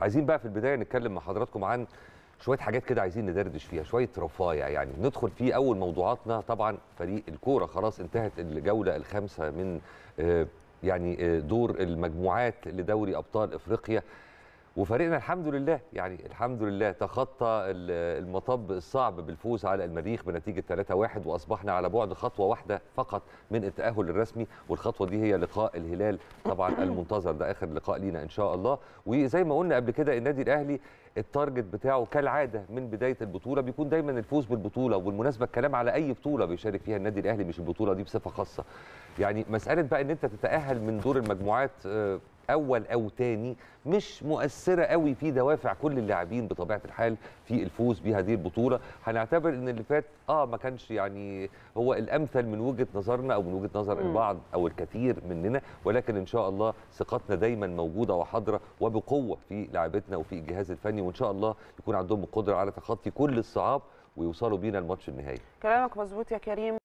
عايزين بقى في البدايه نتكلم مع حضراتكم عن شويه حاجات كده، عايزين ندردش فيها شويه رفايع يعني. ندخل في اول موضوعاتنا طبعا فريق الكوره، خلاص انتهت الجوله الخامسه من يعني دور المجموعات لدوري ابطال افريقيا، وفريقنا الحمد لله يعني الحمد لله تخطى المطب الصعب بالفوز على المريخ بنتيجه 3-1، واصبحنا على بعد خطوه واحده فقط من التاهل الرسمي، والخطوه دي هي لقاء الهلال طبعا المنتظر، ده اخر لقاء لينا ان شاء الله. وزي ما قلنا قبل كده النادي الاهلي التارجت بتاعه كالعاده من بدايه البطوله بيكون دايما الفوز بالبطوله، وبالمناسبه الكلام على اي بطوله بيشارك فيها النادي الاهلي مش البطوله دي بصفه خاصه. يعني مساله بقى ان انت تتاهل من دور المجموعات اول او تاني مش مؤثره قوي في دوافع كل اللاعبين بطبيعه الحال في الفوز بهذه البطوله. هنعتبر ان اللي فات ما كانش يعني هو الامثل من وجهه نظرنا او من وجهه نظر البعض او الكثير مننا، ولكن ان شاء الله ثقتنا دايما موجوده وحاضره وبقوه في لاعبتنا وفي الجهاز الفني، وان شاء الله يكون عندهم القدره على تخطي كل الصعاب ويوصلوا بينا الماتش النهائي. كلامك مظبوط يا كريم.